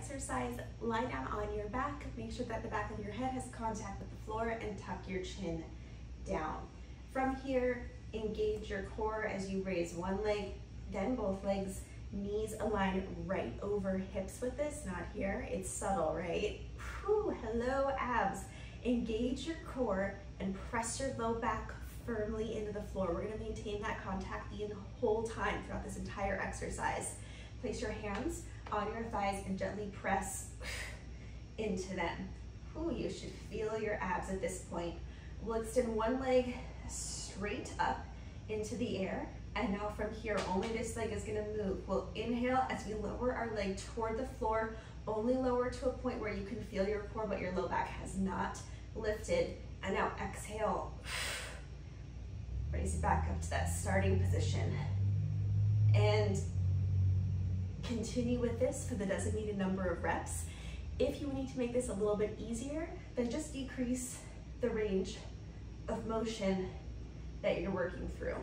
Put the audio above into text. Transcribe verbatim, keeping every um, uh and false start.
exercise, lie down on your back. Make sure that the back of your head has contact with the floor and tuck your chin down. From here, engage your core as you raise one leg, then both legs. Knees align right over hips with this, not here. It's subtle, right? Whew, hello abs. Engage your core and press your low back firmly into the floor. We're gonna maintain that contact the whole time throughout this entire exercise. Place your hands on your thighs and gently press into them. Ooh, you should feel your abs at this point. We'll extend one leg straight up into the air. And now from here, only this leg is gonna move. We'll inhale as we lower our leg toward the floor, only lower to a point where you can feel your core, but your low back has not lifted. And now exhale. Raise it back up to that starting position. And continue with this for the designated number of reps. If you need to make this a little bit easier, then just decrease the range of motion that you're working through.